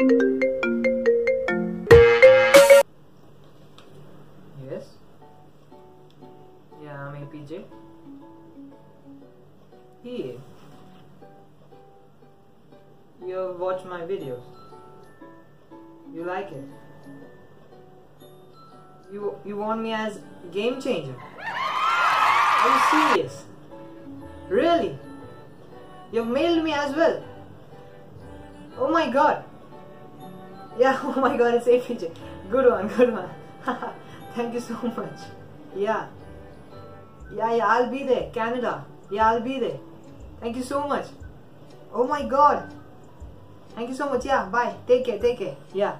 Yes. Yeah, I'm APJ. Hey, you watch my videos. You like it. You want me as game changer? Are you serious? Really? You've mailed me as well? Oh my god! Yeah, oh my god, it's APJ. Good one. Thank you so much. Yeah, I'll be there. Canada. Yeah, I'll be there. Thank you so much. Oh my god. Thank you so much. Yeah, bye. Take care. Yeah.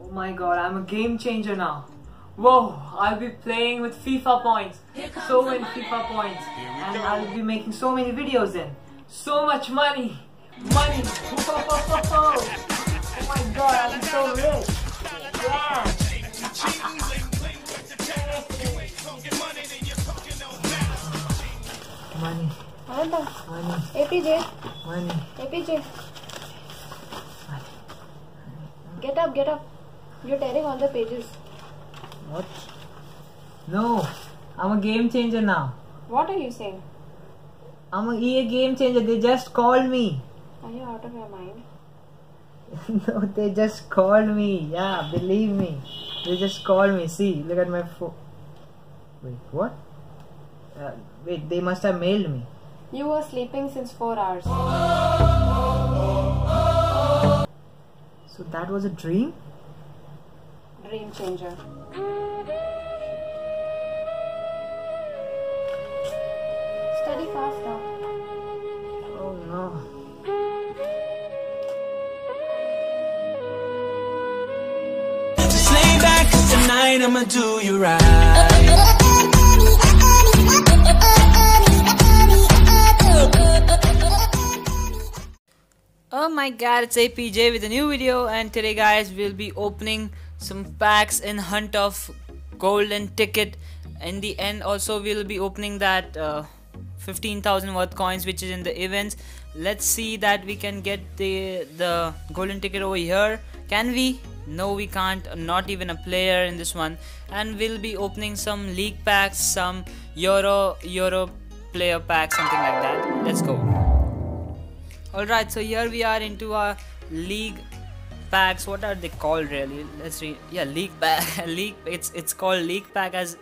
Oh my god, I'm a game changer now. Whoa, I'll be playing with FIFA points. So many FIFA points. And I'll be making so many videos then. So much money. Oh my god, I'll be so rich. Yeah. Money. Money. APJ. Money. APJ. Get up. You're tearing all the pages. What? No, I'm a game changer now. What are you saying? I'm a game changer. They just called me. Are you out of your mind? No, they just called me. Yeah, believe me. They just called me. See, look at my phone. Wait, what? Wait, they must have mailed me. You were sleeping since 4 hours. So that was a dream? Dream changer. Study fast now. Oh no. Just lay back tonight, I'ma do you right. Oh my god, it's APJ with a new video, and today guys we'll be opening some packs in hunt of golden ticket. In the end also we'll be opening that 15,000 worth coins which is in the events. Let's see that we can get the golden ticket over here. Can we? No, we can't. Not even a player in this one. And we'll be opening some league packs, some euro player pack, something like that. Let's go. Alright, so here we are into our league packs. What are they called really? Let's read. Yeah, league pack. League. It's called league pack as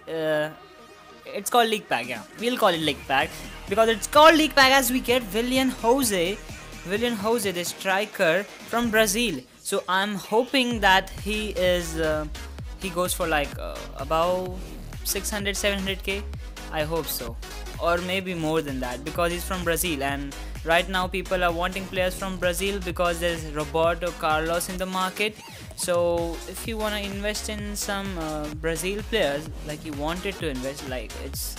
it's called league pack. Yeah, we'll call it league pack because it's called league pack as we get Willian Jose, the striker from Brazil. So I'm hoping that he goes for like about 600, 700k. I hope so, or maybe more than that because he's from Brazil and right now people are wanting players from Brazil because there's Roberto Carlos in the market. So if you want to invest in some Brazil players like you wanted to invest, like it's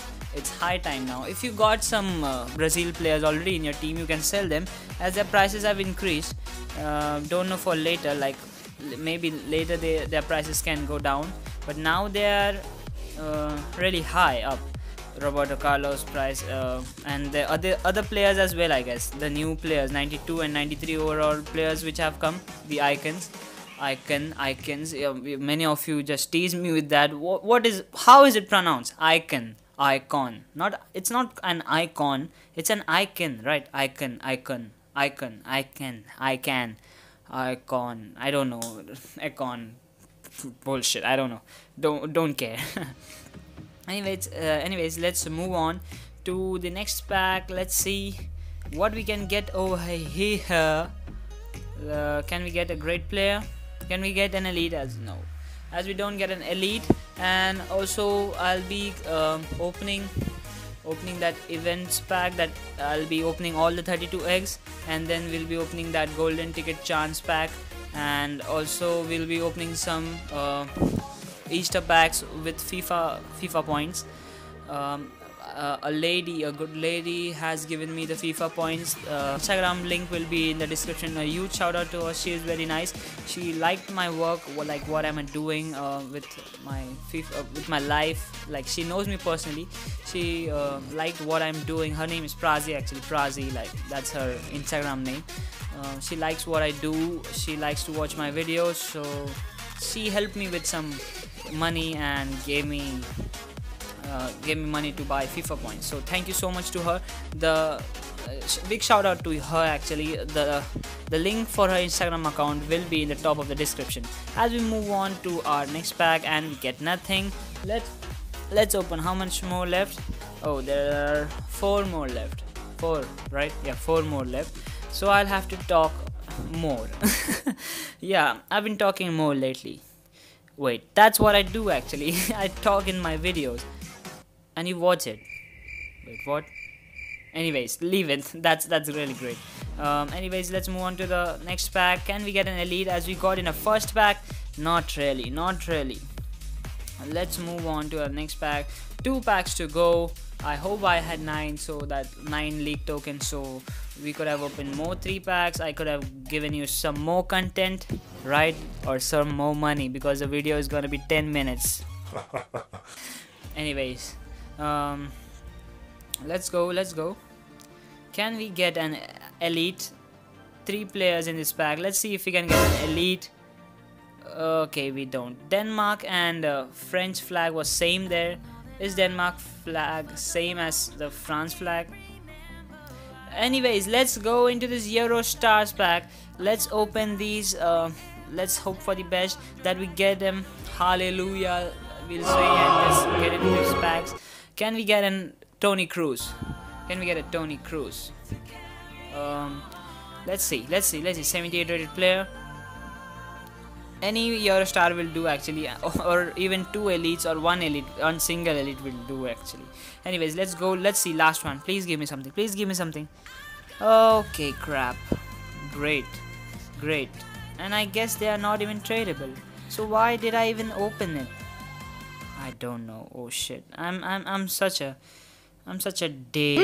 high time now. If you got some Brazil players already in your team, you can sell them as their prices have increased. Don't know for later, like maybe later their prices can go down, but now they are really high up. Roberto Carlos price and the other players as well, I guess the new players, 92 and 93 overall players which have come, the icons. Many of you just tease me with that. How is it pronounced? Icon. It's not an icon, it's an icon, right? Icon. I don't know. Icon. Bullshit. I don't know. Don't care. Anyways, let's move on to the next pack. Let's see what we can get over here. Can we get a great player? Can we get an elite? As we don't get an elite. And also I'll be opening that events pack. That I'll be opening all the 32 eggs, and then we'll be opening that golden ticket chance pack, and also we'll be opening some Easter packs with FIFA points. a good lady has given me the FIFA points. Instagram link will be in the description. A huge shout out to her. She is very nice. She liked my work, like what I'm doing with my life. Like, she knows me personally. She liked what I'm doing. Her name is Prazi, actually. Prazi, like, that's her Instagram name. She likes what I do. She likes to watch my videos. So she helped me with some money and gave me money to buy FIFA points. So thank you so much to her. The big shout out to her, actually. The link for her Instagram account will be in the top of the description. As we move on to our next pack and we get nothing, let's open. How much more left? Oh, there are four more left. Four, right? Yeah, four more left. So I'll have to talk more. Yeah, I've been talking more lately. Wait, that's what I do, actually. I talk in my videos and you watch it. Wait, what? Anyways, leave it. That's really great. Anyways, let's move on to the next pack. Can we get an elite as we got in a first pack? Not really. Let's move on to our next pack. Two packs to go. I hope I had 9, so that 9 league tokens, so we could have opened more 3 packs. I could have given you some more content, right? Or some more money, because the video is gonna be 10 minutes. Anyways, let's go. Can we get an elite? 3 players in this pack. Let's see if we can get an elite. Okay, we don't. Denmark and French flag was same there. Is Denmark flag same as the France flag? Anyways, let's go into this Euro Stars pack. Let's open these. Let's hope for the best that we get them. Hallelujah, we'll say. And let's get into these packs. Can we get a Tony Cruz? Let's see. 78 rated player. Any Eurostar will do, actually, or even 2 elites or 1 elite, 1 single elite will do, actually. Anyways, let's go. Let's see, last one. Please give me something. Okay, crap. Great. And I guess they are not even tradable. So why did I even open it? I don't know. Oh shit. I'm such a dick.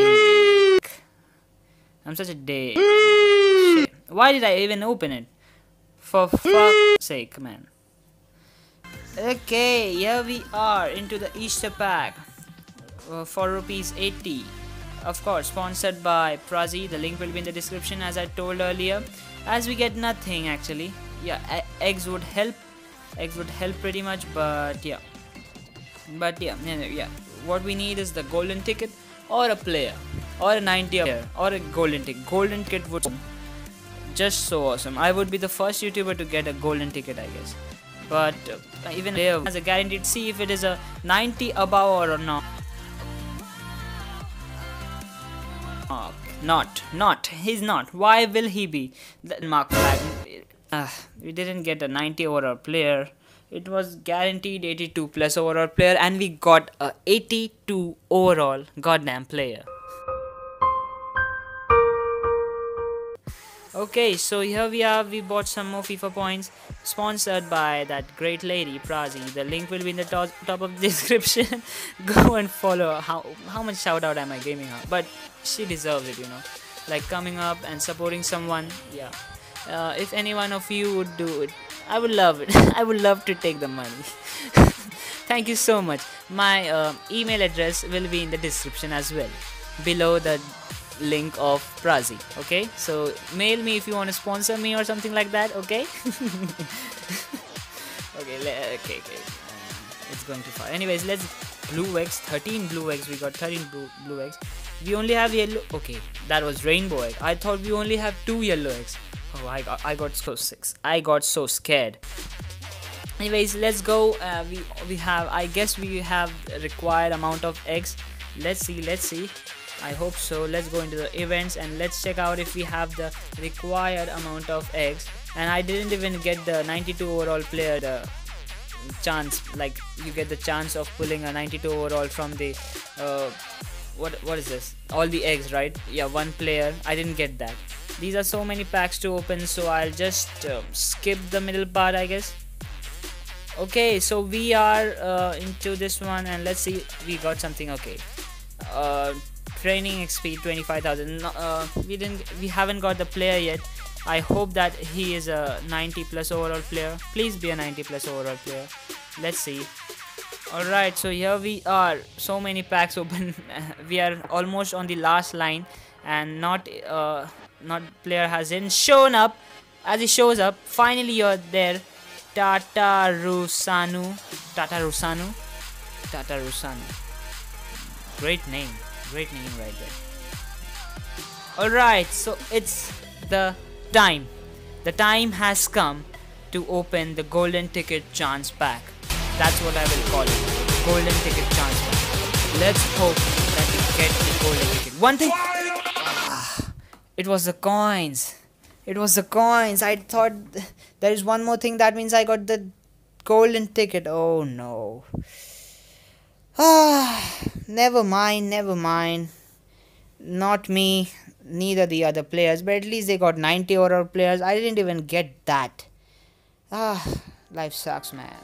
Shit. Why did I even open it? For fuck's sake, man. Okay, here we are into the Easter pack for ₹80. Of course, sponsored by Prazi. The link will be in the description, as I told earlier. As we get nothing, actually. Yeah, eggs would help. Eggs would help pretty much, but yeah. What we need is the golden ticket or a player or a 90 player or a golden ticket. Golden ticket would. Just so awesome. I would be the first YouTuber to get a golden ticket, I guess. But even as a guaranteed, see if it is a 90 above or not. He's not. Why will he be? Mark flag. We didn't get a 90 overall player. It was guaranteed 82 plus overall player, and we got a 82 overall goddamn player. Okay, so here we are. We bought some more FIFA points, sponsored by that great lady Prazi. The link will be in the top of the description. Go and follow her. How much shout out am I giving her? But she deserves it, you know. Like, coming up and supporting someone. Yeah. If any one of you would do it, I would love it. I would love to take the money. Thank you so much. My email address will be in the description as well, below the link of Prazi. Okay, so mail me if you want to sponsor me or something like that. Okay. okay. It's going too far. Anyways, let's blue eggs. 13 blue eggs. We got 13 blue eggs. We only have yellow. Okay, that was rainbow egg. I thought we only have 2 yellow eggs. Oh, I got so sick. I got so scared. Anyways, let's go. I guess we have required amount of eggs. Let's see. I hope so. Let's go into the events and let's check out if we have the required amount of eggs. And I didn't even get the 92 overall player chance. Like, you get the chance of pulling a 92 overall from the what is this? All the eggs, right? Yeah, 1 player. I didn't get that. These are so many packs to open, so I'll just skip the middle part, I guess. Okay, so we are into this one and let's see. We got something. Okay. Training XP 25,000. We haven't got the player yet. I hope that he is a 90 plus overall player. Please be a 90 plus overall player. Let's see. Alright, so here we are. So many packs open. We are almost on the last line, and not player hasn't shown up. As he shows up, finally you're there. Tatarusanu. Great name right there. Alright, so it's the time. The time has come to open the golden ticket chance pack. That's what I will call it. Golden ticket chance pack. Let's hope that we get the golden ticket. One thing. It was the coins. It was the coins. I thought there is one more thing. That means I got the golden ticket. Oh no. Never mind. Not me. Neither the other players. But at least they got 90 overall players. I didn't even get that. Life sucks, man.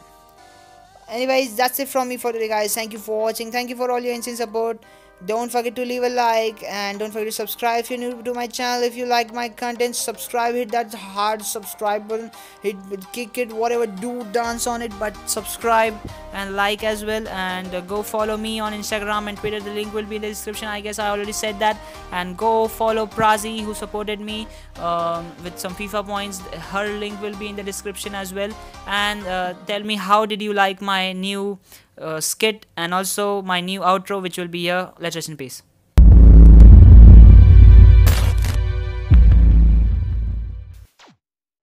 Anyways, that's it from me for today, guys. Thank you for watching. Thank you for all your instant support. Don't forget to leave a like, and don't forget to subscribe if you're new to my channel. If you like my content, subscribe, hit that hard subscribe button, hit kick it, whatever, do dance on it, but subscribe and like as well. And go follow me on Instagram and Twitter. The link will be in the description. I guess I already said that. And go follow Prazi, who supported me with some FIFA points. Her link will be in the description as well. And tell me, how did you like my new skit, and also my new outro, which will be here. Let's rest in peace.